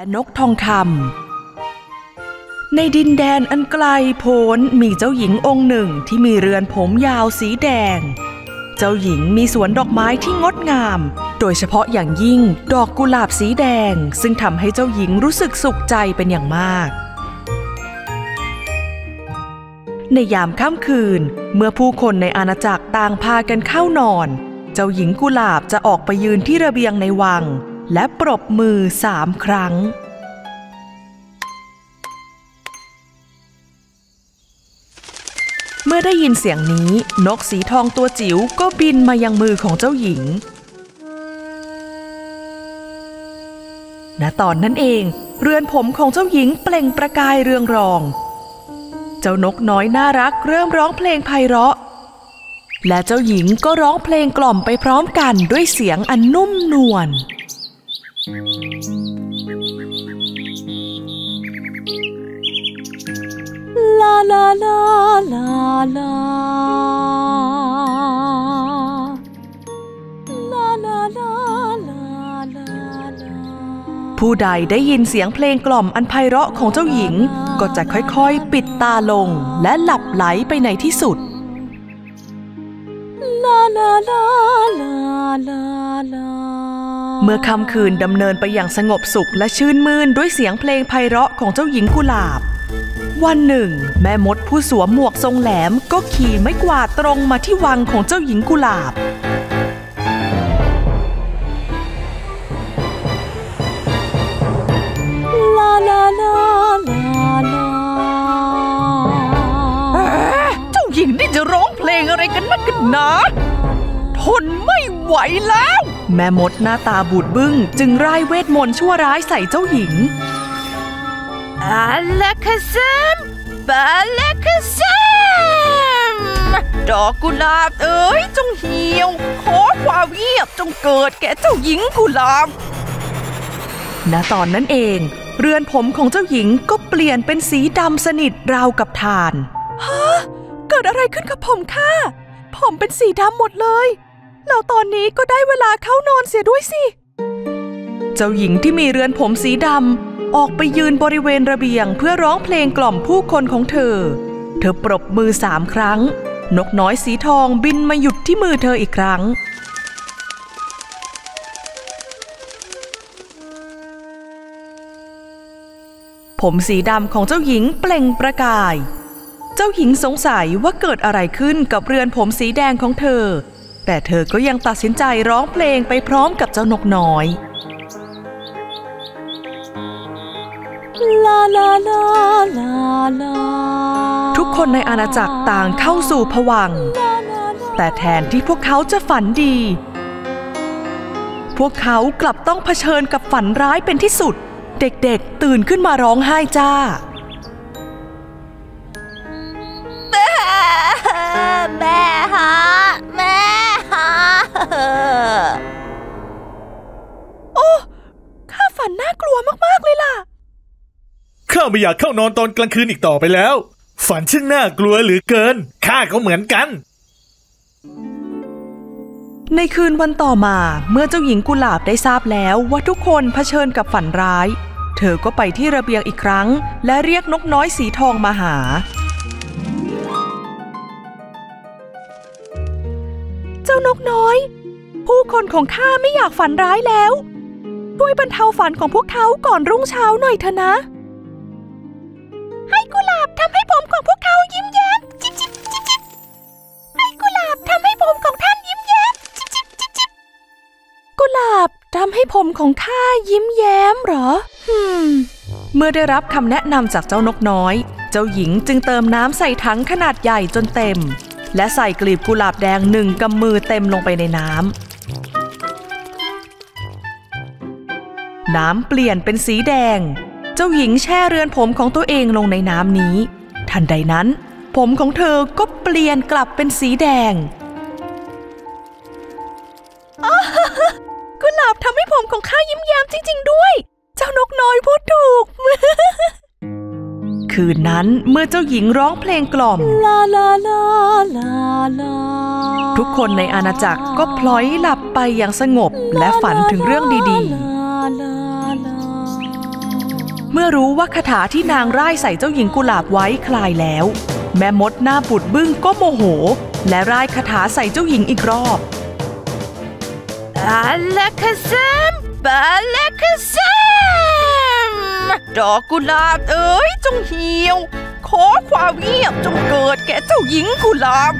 และนกทองคำในดินแดนอันไกลโพ้นมีเจ้าหญิงองค์หนึ่งที่มีเรือนผมยาวสีแดงเจ้าหญิงมีสวนดอกไม้ที่งดงามโดยเฉพาะอย่างยิ่งดอกกุหลาบสีแดงซึ่งทำให้เจ้าหญิงรู้สึกสุขใจเป็นอย่างมากในยามค่ำคืนเมื่อผู้คนในอาณาจักรต่างพากันเข้านอนเจ้าหญิงกุหลาบจะออกไปยืนที่ระเบียงในวังและปรบมือ3 ครั้งเมื่อได้ยินเสียงนี้นกสีทองตัวจิ๋วก็บินมายังมือของเจ้าหญิงณตอนนั้นเองเรือนผมของเจ้าหญิงเปล่งประกายเรืองรองเจ้านกน้อยน่ารักเริ่มร้องเพลงไพเราะและเจ้าหญิงก็ร้องเพลงกล่อมไปพร้อมกันด้วยเสียงอันนุ่มนวลลาลาลาลาลาลาลาลาลาผู้ใดได้ยินเสียงเพลงกล่อมอันไพเราะของเจ้าหญิงก็จะค่อยๆปิดตาลงและหลับไหลไปในที่สุดลาลาลาลาลาลาเมื่อค่ำคืนดำเนินไปอย่างสงบสุขและชื่นมื่นด้วยเสียงเพลงไพเราะของเจ้าหญิงกุหลาบวันหนึ่งแม่มดผู้สวมหมวกทรงแหลมก็ขี่ไม้กวาดตรงมาที่วังของเจ้าหญิงกุหลาบลาลาลาลาลาเจ้าหญิงนี่จะร้องเพลงอะไรกันนักกันหนาทนไม่ไหวแล้วแม่มดหน้าตาบูดบึ้งจึงร่ายเวทมนต์ชั่วร้ายใส่เจ้าหญิงอาลาคาซัมบาลาคาซัมดอกกุหลาบเอ๋ยจงเหี่ยวขอความเงียบจงเกิดแก่เจ้าหญิงกุหลาบณตอนนั้นเองเรือนผมของเจ้าหญิงก็เปลี่ยนเป็นสีดำสนิทราวกับถ่านฮะเกิดอะไรขึ้นกับผมค่ะผมเป็นสีดำหมดเลยแล้วตอนนี้ก็ได้เวลาเข้านอนเสียด้วยสิเจ้าหญิงที่มีเรือนผมสีดำออกไปยืนบริเวณระเบียงเพื่อร้องเพลงกล่อมผู้คนของเธอปรบมือ3 ครั้งนกน้อยสีทองบินมาหยุดที่มือเธออีกครั้งผมสีดำของเจ้าหญิงเปล่งประกายเจ้าหญิงสงสัยว่าเกิดอะไรขึ้นกับเรือนผมสีแดงของเธอแต่เธอก็ยังตัดสินใจร้องเพลงไปพร้อมกับเจ้านกน้อยลาลาลาลาลาทุกคนในอาณาจักรต่างเข้าสู่ภวังค์แต่แทนที่พวกเขาจะฝันดีพวกเขากลับต้องเผชิญกับฝันร้ายเป็นที่สุดเด็กๆตื่นขึ้นมาร้องไห้จ้าแม่ฮะแม่ฮะโอ้ข้าฝันน่ากลัวมากๆเลยล่ะข้าไม่อยากเข้านอนตอนกลางคืนอีกต่อไปแล้วฝันช่างน่ากลัวเหลือเกินข้าก็เหมือนกันในคืนวันต่อมาเมื่อเจ้าหญิงกุหลาบได้ทราบแล้วว่าทุกคนเผชิญกับฝันร้ายเธอก็ไปที่ระเบียงอีกครั้งและเรียกนกน้อยสีทองมาหาเจ้านกน้อยผู้คนของข้าไม่อยากฝันร้ายแล้วช่วยบรรเทาฝันของพวกเขาก่อนรุ่งเช้าหน่อยเถอะนะให้กุหลาบทำให้ผมของพวกเขายิ้มแย้มจิ๊บจิ๊บจิ๊บจิ๊บให้กุหลาบทำให้ผมของท่านยิ้มแย้มจิ๊บจิ๊บจิ๊บจิ๊บกุหลาบทำให้ผมของข้ายิ้มแย้มเหรอเมื่อได้รับคำแนะนำจากเจ้านกน้อยเจ้าหญิงจึงเติมน้ำใส่ถังขนาดใหญ่จนเต็มและใส่กลีบกุหลาบแดง1 กำมือเต็มลงไปในน้ำเปลี่ยนเป็นสีแดงเจ้าหญิงแช่เรือนผมของตัวเองลงในน้ำนี้ทันใดนั้นผมของเธอก็เปลี่ยนกลับเป็นสีแดงกุหลาบทำให้ผมของข้ายิ้มแย้มจริงๆด้วยเจ้านกน้อยพูดถูกคืนนั้นเมื่อเจ้าหญิงร้องเพลงกล่อมลาลาลาลาลาทุกคนในอาณาจักรก็พลอยหลับไปอย่างสงบและฝันถึงเรื่องดีๆ เมื่อรู้ว่าคาถาที่นางร่ายใส่เจ้าหญิงกุหลาบไว้คลายแล้วแม่มดหน้าบูดบึ้งก็โมโหและร่ายคาถาใส่เจ้าหญิงอีกรอบอาลาคาซัมบาลาคาซัมดอกกุหลาบเอ๋ยจงเหี่ยวขอความเงียบจงเกิดแก่เจ้าหญิงกุหลาบ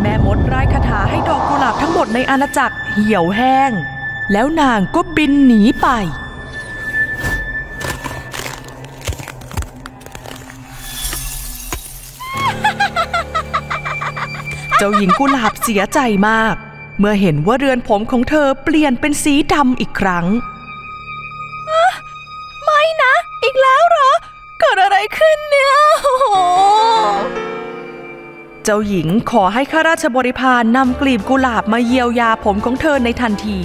แม่มดร่ายคาถาให้ดอกกุหลาบทั้งหมดในอาณาจักรเหี่ยวแห้งแล้วนางก็บินหนีไปเจ้าหญิงกุหลาบเสียใจมากเมื่อเห็นว่าเรือนผมของเธอเปลี่ยนเป็นสีดำอีกครั้งไม่นะอีกแล้วเหรอเกิดอะไรขึ้นเนี่ยเจ้าหญิงขอให้ข้าราชบริพารนำกลีบกุหลาบมาเยียวยาผมของเธอในทันที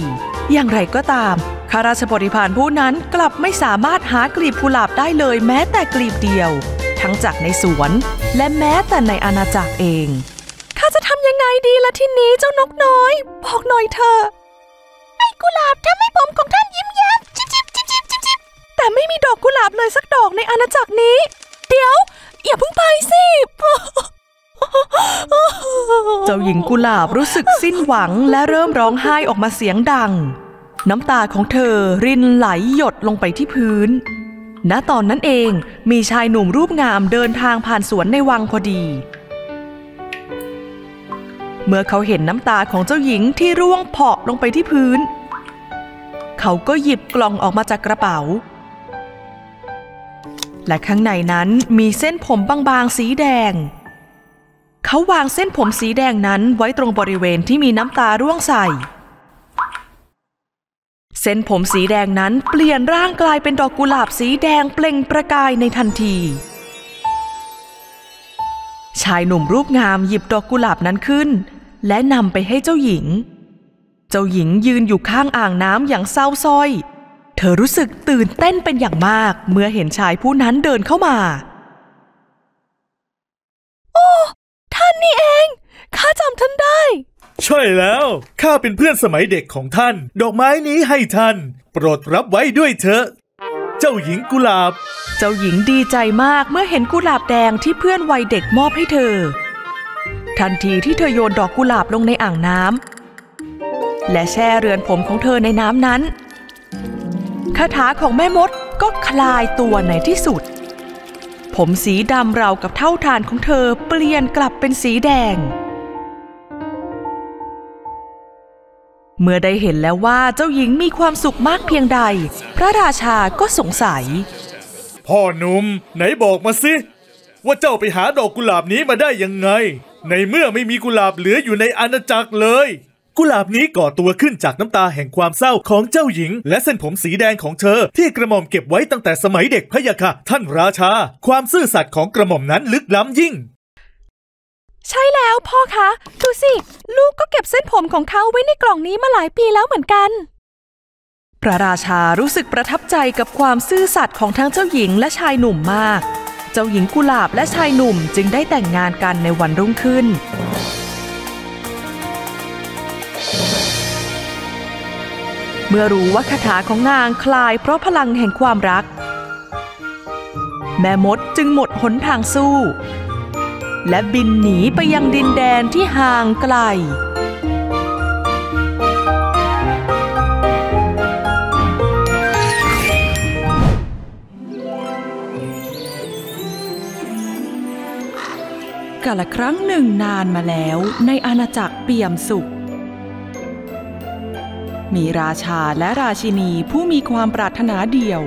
อย่างไรก็ตามข้าราชบริพารผู้นั้นกลับไม่สามารถหากลีบกุหลาบได้เลยแม้แต่กลีบเดียวทั้งจากในสวนและแม้แต่ในอาณาจักรเองข้าจะทำยังไงดีล่ะทีนี้เจ้านกน้อยบอกหน่อยเถอะไอ้กุหลาบทำให้ผมของท่านยิ้มแย้มจิ๊บจิ๊บจิ๊บจิ๊บจิ๊บแต่ไม่มีดอกกุหลาบเลยสักดอกในอาณาจักรนี้เดี๋ยวอย่าเพิ่งไปสิเจ้าหญิงกุหลาบรู้สึกสิ้นหวังและเริ่มร้องไห้ออกมาเสียงดังน้ำตาของเธอรินไหลหยดลงไปที่พื้นณตอนนั้นเองมีชายหนุ่มรูปงามเดินทางผ่านสวนในวังพอดีเมื่อเขาเห็นน้ำตาของเจ้าหญิงที่ร่วงเผาะลงไปที่พื้นเขาก็หยิบกล่องออกมาจากกระเป๋าและข้างในนั้นมีเส้นผมบางๆสีแดงเขาวางเส้นผมสีแดงนั้นไว้ตรงบริเวณที่มีน้ำตาร่วงใส่เส้นผมสีแดงนั้นเปลี่ยนร่างกลายเป็นดอกกุหลาบสีแดงเปล่งประกายในทันทีชายหนุ่มรูปงามหยิบดอกกุหลาบนั้นขึ้นและนำไปให้เจ้าหญิงเจ้าหญิงยืนอยู่ข้างอ่างน้ำอย่างเศร้าสร้อยเธอรู้สึกตื่นเต้นเป็นอย่างมากเมื่อเห็นชายผู้นั้นเดินเข้ามาโอ้ท่านนี่เองข้าจำท่านได้ใช่แล้วข้าเป็นเพื่อนสมัยเด็กของท่านดอกไม้นี้ให้ท่านโปรดรับไว้ด้วยเถอะเจ้าหญิงกุหลาบเจ้าหญิงดีใจมากเมื่อเห็นกุหลาบแดงที่เพื่อนวัยเด็กมอบให้เธอทันทีที่เธอโยนดอกกุหลาบลงในอ่างน้ำและแช่เรือนผมของเธอในน้ำนั้นคาถาของแม่มดก็คลายตัวในที่สุดผมสีดำราวกับเท่าฐานของเธอเปลี่ยนกลับเป็นสีแดงเมื่อได้เห็นแล้วว่าเจ้าหญิงมีความสุขมากเพียงใดพระราชาก็สงสัยพ่อหนุ่มไหนบอกมาสิว่าเจ้าไปหาดอกกุหลาบนี้มาได้ยังไงในเมื่อไม่มีกุหลาบเหลืออยู่ในอาณาจักรเลยกุหลาบนี้ก่อตัวขึ้นจากน้ำตาแห่งความเศร้าของเจ้าหญิงและเส้นผมสีแดงของเธอที่กระหม่อมเก็บไว้ตั้งแต่สมัยเด็กพะยะค่ะท่านราชาความซื่อสัตย์ของกระหม่อมนั้นลึกล้ำยิ่งใช่แล้วพ่อคะดูสิลูกก็เก็บเส้นผมของเขาไว้ในกล่องนี้มาหลายปีแล้วเหมือนกันพระราชารู้สึกประทับใจกับความซื่อสัตย์ของทั้งเจ้าหญิงและชายหนุ่มมากเจ้าหญิงกุหลาบและชายหนุ่มจึงได้แต่งงานกันในวันรุ่งขึ้นเมื่อรู้ว่าคาถาของนางคลายเพราะพลังแห่งความรักแม่มดจึงหมดหนทางสู้และบินหนีไปยังดินแดนที่ห่างไกลกาลครั้งหนึ่งนานมาแล้วในอาณาจักรเปี่ยมสุขมีราชาและราชินีผู้มีความปรารถนาเดียว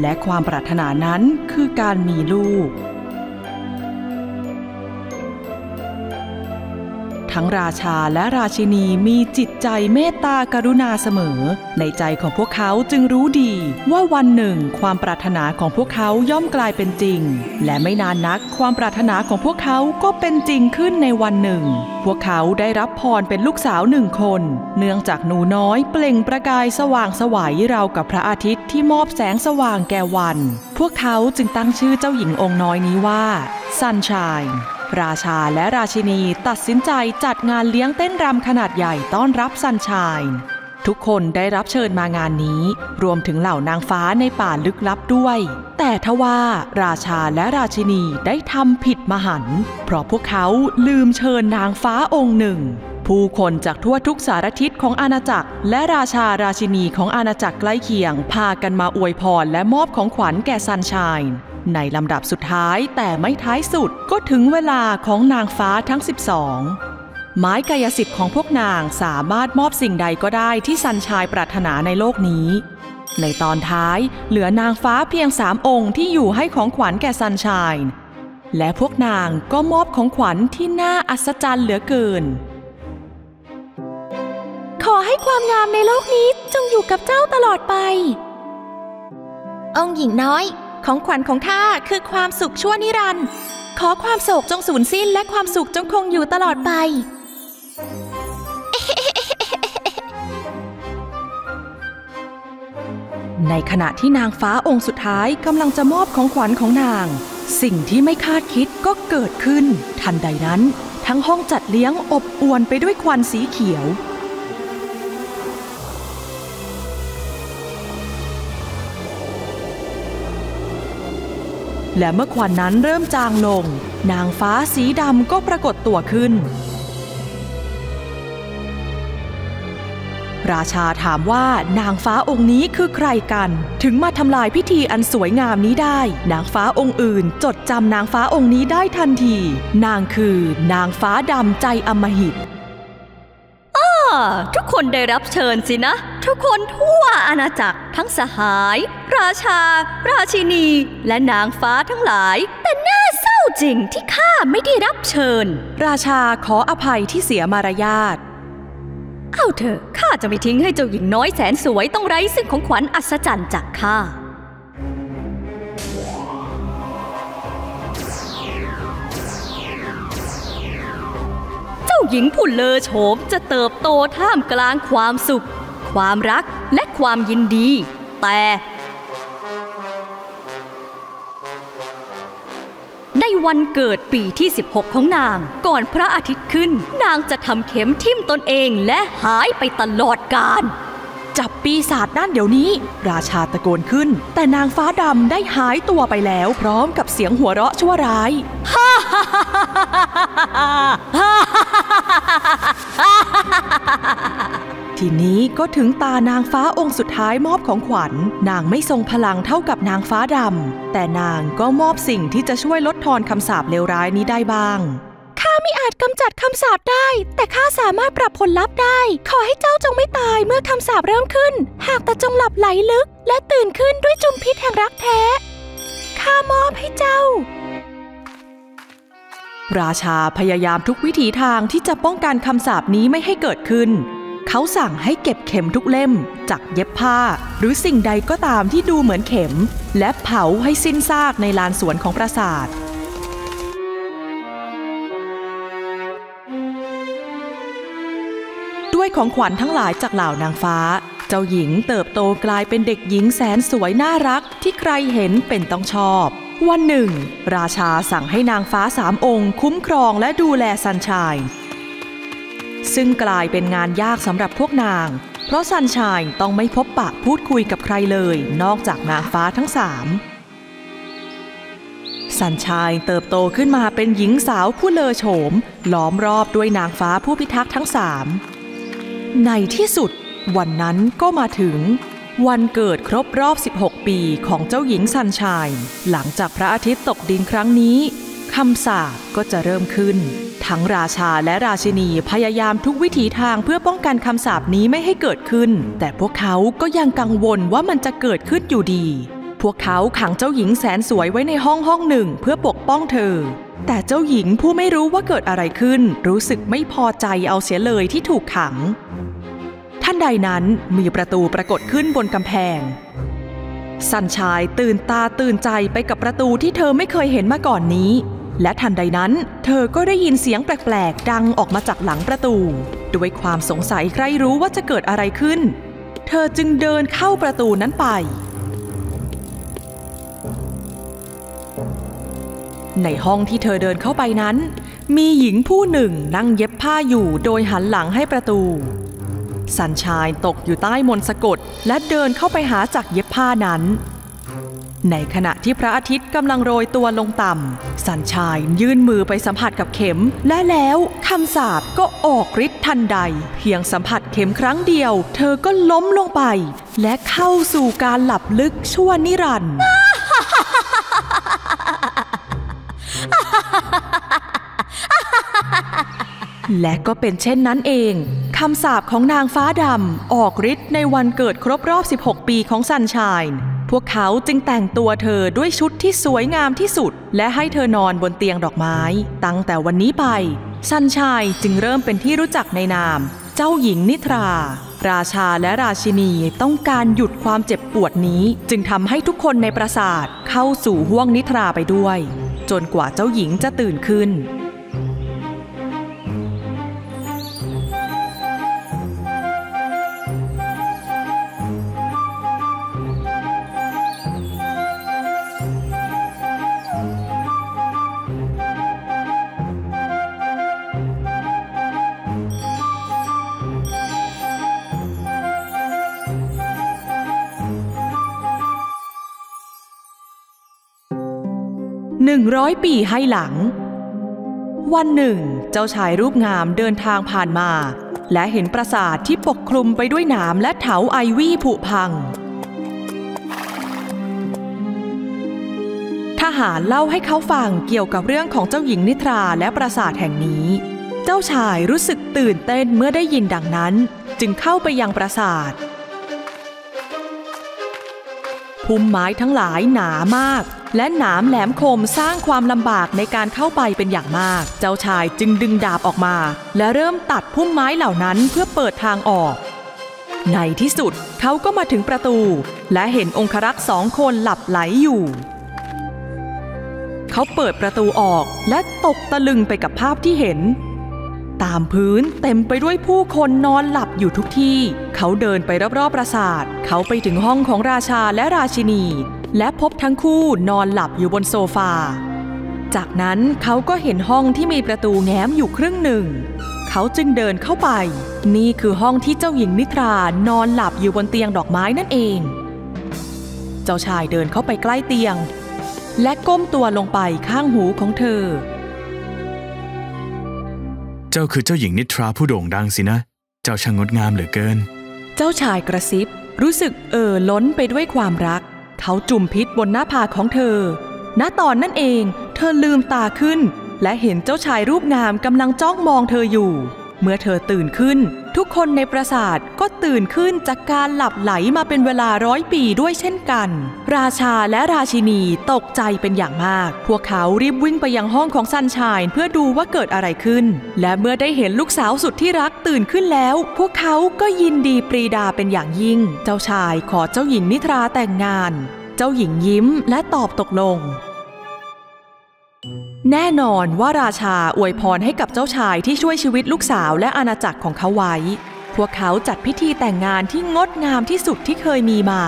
และความปรารถนานั้นคือการมีลูกทั้งราชาและราชินีมีจิตใจเมตตากรุณาเสมอในใจของพวกเขาจึงรู้ดีว่าวันหนึ่งความปรารถนาของพวกเขาย่อมกลายเป็นจริงและไม่นานนักความปรารถนาของพวกเขาก็เป็นจริงขึ้นในวันหนึ่งพวกเขาได้รับพรเป็นลูกสาวหนึ่งคนเนื่องจากหนูน้อยเปล่งประกายสว่างไสวราวกับพระอาทิตย์ที่มอบแสงสว่างแก่วันพวกเขาจึงตั้งชื่อเจ้าหญิงองค์น้อยนี้ว่าซันชายราชาและราชินีตัดสินใจจัดงานเลี้ยงเต้นรำขนาดใหญ่ต้อนรับซันชาย ทุกคนได้รับเชิญมางานนี้รวมถึงเหล่านางฟ้าในป่าลึกลับด้วยแต่ทว่าราชาและราชินีได้ทำผิดมหันต์เพราะพวกเขาลืมเชิญนางฟ้าองค์หนึ่งผู้คนจากทั่วทุกสารทิศของอาณาจักรและราชาราชินีของอาณาจักรใกล้เคียงพากันมาอวยพรและมอบของขวัญแก่ซันชายน์ในลำดับสุดท้ายแต่ไม่ท้ายสุดก็ถึงเวลาของนางฟ้าทั้ง12ไม้กายสิทธิ์ของพวกนางสามารถมอบสิ่งใดก็ได้ที่ซันชายน์ปรารถนาในโลกนี้ในตอนท้ายเหลือนางฟ้าเพียง3 องค์ที่อยู่ให้ของขวัญแก่ซันชายน์และพวกนางก็มอบของขวัญที่น่าอัศจรรย์เหลือเกินขอให้ความงามในโลกนี้จงอยู่กับเจ้าตลอดไปองค์หญิงน้อยของขวัญของข้าคือความสุขชั่วนิรันดร์ขอความโศกจงสูญสิ้นและความสุขจงคงอยู่ตลอดไปในขณะที่นางฟ้าองค์สุดท้ายกำลังจะมอบของขวัญของนางสิ่งที่ไม่คาดคิดก็เกิดขึ้นทันใดนั้นทั้งห้องจัดเลี้ยงอบอวลไปด้วยควันสีเขียวและเมื่อควันนั้นเริ่มจางลงนางฟ้าสีดำก็ปรากฏตัวขึ้นราชาถามว่านางฟ้าองค์นี้คือใครกันถึงมาทำลายพิธีอันสวยงามนี้ได้นางฟ้าองค์อื่นจดจำนางฟ้าองค์นี้ได้ทันทีนางคือนางฟ้าดำใจอำมหิตทุกคนได้รับเชิญสินะทุกคนทั่วอาณาจักรทั้งสหายราชาราชินีและนางฟ้าทั้งหลายแต่น่าเศร้าจริงที่ข้าไม่ได้รับเชิญราชาขออภัยที่เสียมารยาทเอาเถอะข้าจะไม่ทิ้งให้เจ้าหญิงน้อยแสนสวยต้องไร้ซึ่งของขวัญอัศจรรย์จากข้าหญิงผู้เลอโฉมจะเติบโตท่ามกลางความสุขความรักและความยินดีแต่ในวันเกิดปีที่16ของนางก่อนพระอาทิตย์ขึ้นนางจะทำเข็มทิ่มตนเองและหายไปตลอดกาลจับปีศาจนั่นเดี๋ยวนี้ราชาตะโกนขึ้นแต่นางฟ้าดำได้หายตัวไปแล้วพร้อมกับเสียงหัวเราะชั่วร้ายฮ่าฮ่าฮ่าฮ่าฮ่าทีนี้ก็ถึงตานางฟ้าองค์สุดท้ายมอบของขวัญนางไม่ทรงพลังเท่ากับนางฟ้าดำแต่นางก็มอบสิ่งที่จะช่วยลดทอนคำสาปเลวร้ายนี้ได้บ้างข้าไม่อาจกำจัดคำสาปได้แต่ข้าสามารถปรับผลลัพธ์ได้ขอให้เจ้าจงไม่ตายเมื่อคำสาปเริ่มขึ้นหากแต่จงหลับไหลลึกและตื่นขึ้นด้วยจุมพิษแห่งรักแท้ข้ามอบให้เจ้าราชาพยายามทุกวิถีทางที่จะป้องกันคำสาปนี้ไม่ให้เกิดขึ้นเขาสั่งให้เก็บเข็มทุกเล่มจักเย็บผ้าหรือสิ่งใดก็ตามที่ดูเหมือนเข็มและเผาให้สิ้นซากในลานสวนของปราสาทด้วยของขวัญทั้งหลายจากเหล่านางฟ้าเจ้าหญิงเติบโตกลายเป็นเด็กหญิงแสนสวยน่ารักที่ใครเห็นเป็นต้องชอบวันหนึ่งราชาสั่งให้นางฟ้า3 องค์คุ้มครองและดูแลซันชายน์ซึ่งกลายเป็นงานยากสำหรับพวกนางเพราะซันชายน์ต้องไม่พบปะพูดคุยกับใครเลยนอกจากนางฟ้าทั้ง3ซันชายน์เติบโตขึ้นมาเป็นหญิงสาวผู้เลอโฉมล้อมรอบด้วยนางฟ้าผู้พิทักษ์ทั้ง3ในที่สุดวันนั้นก็มาถึงวันเกิดครบรอบ16ปีของเจ้าหญิงซันชายน์หลังจากพระอาทิตย์ตกดินครั้งนี้คำสาปก็จะเริ่มขึ้นทั้งราชาและราชินีพยายามทุกวิถีทางเพื่อป้องกันคำสาปนี้ไม่ให้เกิดขึ้นแต่พวกเขาก็ยังกังวลว่ามันจะเกิดขึ้นอยู่ดีพวกเขาขังเจ้าหญิงแสนสวยไว้ในห้องหนึ่งเพื่อปกป้องเธอแต่เจ้าหญิงผู้ไม่รู้ว่าเกิดอะไรขึ้นรู้สึกไม่พอใจเอาเสียเลยที่ถูกขังทันใดนั้นมีประตูปรากฏขึ้นบนกำแพงซันชายน์ตื่นตาตื่นใจไปกับประตูที่เธอไม่เคยเห็นมาก่อนนี้และทันใดนั้นเธอก็ได้ยินเสียงแปลกๆดังออกมาจากหลังประตูด้วยความสงสัยใครรู้ว่าจะเกิดอะไรขึ้นเธอจึงเดินเข้าประตูนั้นไปในห้องที่เธอเดินเข้าไปนั้นมีหญิงผู้หนึ่งนั่งเย็บผ้าอยู่โดยหันหลังให้ประตู สันชายตกอยู่ใต้มนต์สะกดและเดินเข้าไปหาจักรเย็บผ้านั้นในขณะที่พระอาทิตย์กำลังโรยตัวลงต่ำสันชายยื่นมือไปสัมผัสกับเข็มและแล้วคำสาปก็ออกฤทธิ์ทันใดเพียงสัมผัสเข็มครั้งเดียวเธอก็ล้มลงไปและเข้าสู่การหลับลึกชั่วนิรันดร์และก็เป็นเช่นนั้นเองคำสาปของนางฟ้าดำออกฤทธิ์ในวันเกิดครบรอบ16ปีของสันชายพวกเขาจึงแต่งตัวเธอด้วยชุดที่สวยงามที่สุดและให้เธอนอนบนเตียงดอกไม้ตั้งแต่วันนี้ไปสันชายจึงเริ่มเป็นที่รู้จักในนามเจ้าหญิงนิทราราชาและราชินีต้องการหยุดความเจ็บปวดนี้จึงทำให้ทุกคนในปราสาทเข้าสู่ห้วงนิทราไปด้วยจนกว่าเจ้าหญิงจะตื่นขึ้น100 ปีให้หลังวันหนึ่งเจ้าชายรูปงามเดินทางผ่านมาและเห็นปราสาทที่ปกคลุมไปด้วยหนามและเถาไอวี่ผุพังทหารเล่าให้เขาฟังเกี่ยวกับเรื่องของเจ้าหญิงนิทราและปราสาทแห่งนี้เจ้าชายรู้สึกตื่นเต้นเมื่อได้ยินดังนั้นจึงเข้าไปยังปราสาทพุ่มไม้ทั้งหลายหนามากและหนามแหลมคมสร้างความลำบากในการเข้าไปเป็นอย่างมากเจ้าชายจึงดึงดาบออกมาและเริ่มตัดพุ่มไม้เหล่านั้นเพื่อเปิดทางออกในที่สุดเขาก็มาถึงประตูและเห็นองครักษ์สองคนหลับไหลอยู่เขาเปิดประตูออกและตกตะลึงไปกับภาพที่เห็นตามพื้นเต็มไปด้วยผู้คนนอนหลับอยู่ทุกที่เขาเดินไปรอบๆปราสาทเขาไปถึงห้องของราชาและราชินีและพบทั้งคู่นอนหลับอยู่บนโซฟาจากนั้นเขาก็เห็นห้องที่มีประตูแง้มอยู่ครึ่งหนึ่งเขาจึงเดินเข้าไปนี่คือห้องที่เจ้าหญิงนิทรานอนหลับอยู่บนเตียงดอกไม้นั่นเองเจ้าชายเดินเข้าไปใกล้เตียงและก้มตัวลงไปข้างหูของเธอเจ้าคือเจ้าหญิงนิทราผู้โด่งดังสินะเจ้าช่างงดงามเหลือเกินเจ้าชายกระซิบรู้สึกล้นไปด้วยความรักเขาจุ่มพิษบนหน้าผากของเธอณตอนนั้นเองเธอลืมตาขึ้นและเห็นเจ้าชายรูปงามกำลังจ้องมองเธออยู่เมื่อเธอตื่นขึ้นทุกคนในปราสาทก็ตื่นขึ้นจากการหลับไหลมาเป็นเวลา100 ปีด้วยเช่นกันราชาและราชินีตกใจเป็นอย่างมากพวกเขารีบวิ่งไปยังห้องของสันชายเพื่อดูว่าเกิดอะไรขึ้นและเมื่อได้เห็นลูกสาวสุดที่รักตื่นขึ้นแล้วพวกเขาก็ยินดีปรีดาเป็นอย่างยิ่งเจ้าชายขอเจ้าหญิงนิทราแต่งงานเจ้าหญิงยิ้มและตอบตกลงแน่นอนว่าราชาอวยพรให้กับเจ้าชายที่ช่วยชีวิตลูกสาวและอาณาจักรของเขาไว้พวกเขาจัดพิธีแต่งงานที่งดงามที่สุดที่เคยมีมา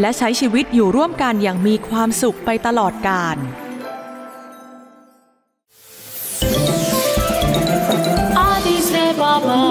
และใช้ชีวิตอยู่ร่วมกันอย่างมีความสุขไปตลอดกาล